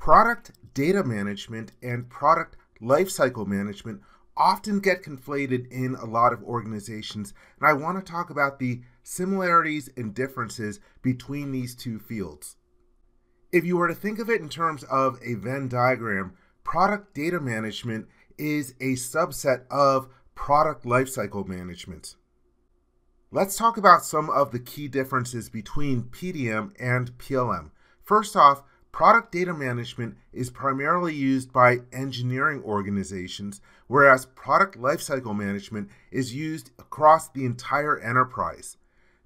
Product data management and product lifecycle management often get conflated in a lot of organizations, and I want to talk about the similarities and differences between these two fields. If you were to think of it in terms of a Venn diagram, product data management is a subset of product lifecycle management. Let's talk about some of the key differences between PDM and PLM. First off, product data management is primarily used by engineering organizations, whereas product lifecycle management is used across the entire enterprise.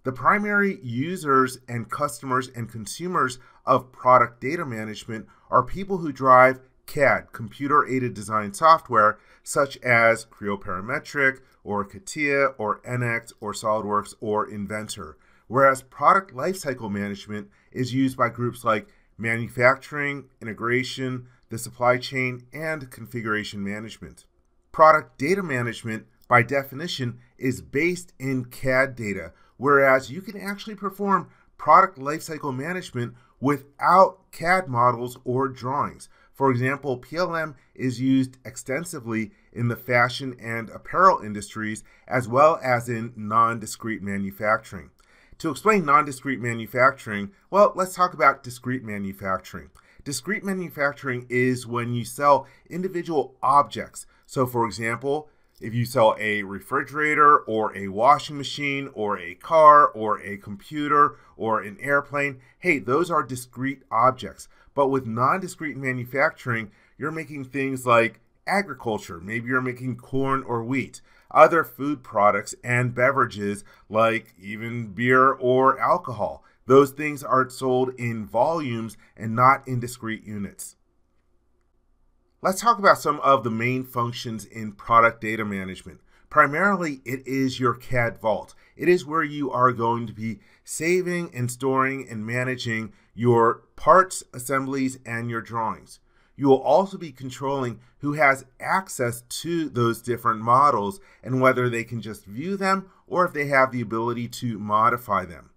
The primary users and customers and consumers of product data management are people who drive CAD, computer-aided design software, such as Creo Parametric or CATIA or NX or SolidWorks or Inventor, whereas product lifecycle management is used by groups like manufacturing, integration, the supply chain, and configuration management. Product data management, by definition, is based in CAD data, whereas you can actually perform product lifecycle management without CAD models or drawings. For example, PLM is used extensively in the fashion and apparel industries, as well as in non-discrete manufacturing. To explain non-discrete manufacturing, well, let's talk about discrete manufacturing. Discrete manufacturing is when you sell individual objects. So for example, if you sell a refrigerator or a washing machine or a car or a computer or an airplane, hey, those are discrete objects. But with non-discrete manufacturing, you're making things like agriculture. Maybe you're making corn or wheat. Other food products and beverages like even beer or alcohol. Those things are sold in volumes and not in discrete units. Let's talk about some of the main functions in product data management. Primarily, it is your CAD vault. It is where you are going to be saving and storing and managing your parts, assemblies, and your drawings. You will also be controlling who has access to those different models and whether they can just view them or if they have the ability to modify them.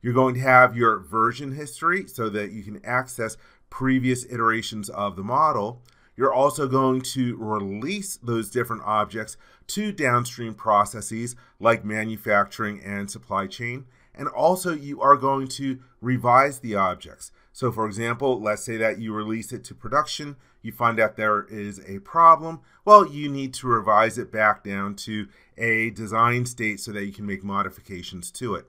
You're going to have your version history so that you can access previous iterations of the model. You're also going to release those different objects to downstream processes like manufacturing and supply chain. And also you are going to revise the objects. So for example, let's say that you release it to production, you find out there is a problem. Well, you need to revise it back down to a design state so that you can make modifications to it.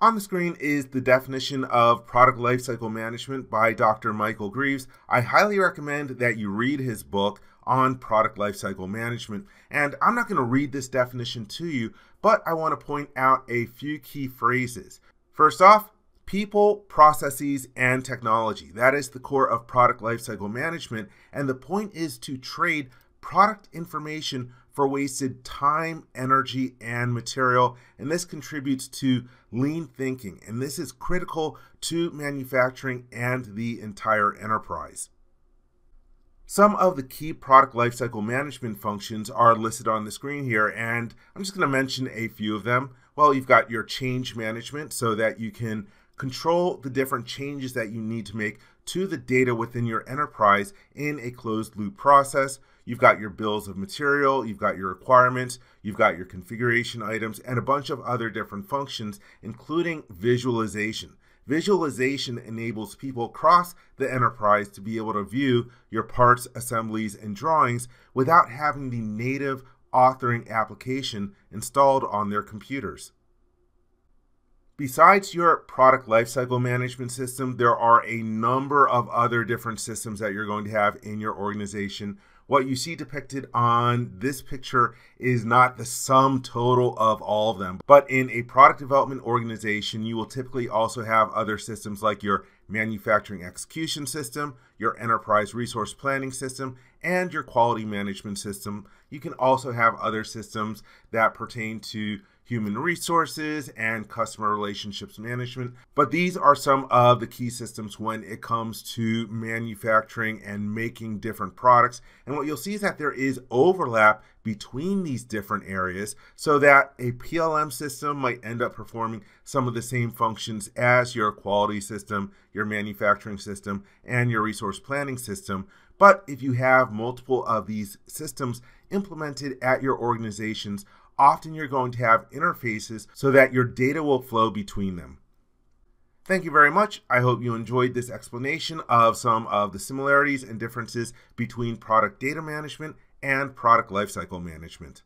On the screen is the definition of product lifecycle management by Dr. Michael Greaves. I highly recommend that you read his book on product lifecycle management. And I'm not going to read this definition to you, but I want to point out a few key phrases. First off, people, processes, and technology. That is the core of product lifecycle management, and the point is to trade product information for wasted time, energy, and material, and this contributes to lean thinking, and this is critical to manufacturing and the entire enterprise. Some of the key product lifecycle management functions are listed on the screen here, and I'm just going to mention a few of them. Well, you've got your change management so that you can control the different changes that you need to make to the data within your enterprise in a closed loop process. You've got your bills of material, you've got your requirements, you've got your configuration items, and a bunch of other different functions, including visualization. Visualization enables people across the enterprise to be able to view your parts, assemblies, and drawings without having the native authoring application installed on their computers. Besides your product lifecycle management system, there are a number of other different systems that you're going to have in your organization. What you see depicted on this picture is not the sum total of all of them, but in a product development organization, you will typically also have other systems like your manufacturing execution system, your enterprise resource planning system, and your quality management system. You can also have other systems that pertain to human resources, and customer relationships management. But these are some of the key systems when it comes to manufacturing and making different products. And what you'll see is that there is overlap between these different areas, so that a PLM system might end up performing some of the same functions as your quality system, your manufacturing system, and your resource planning system. But if you have multiple of these systems implemented at your organizations, often you're going to have interfaces so that your data will flow between them. Thank you very much. I hope you enjoyed this explanation of some of the similarities and differences between product data management and product lifecycle management.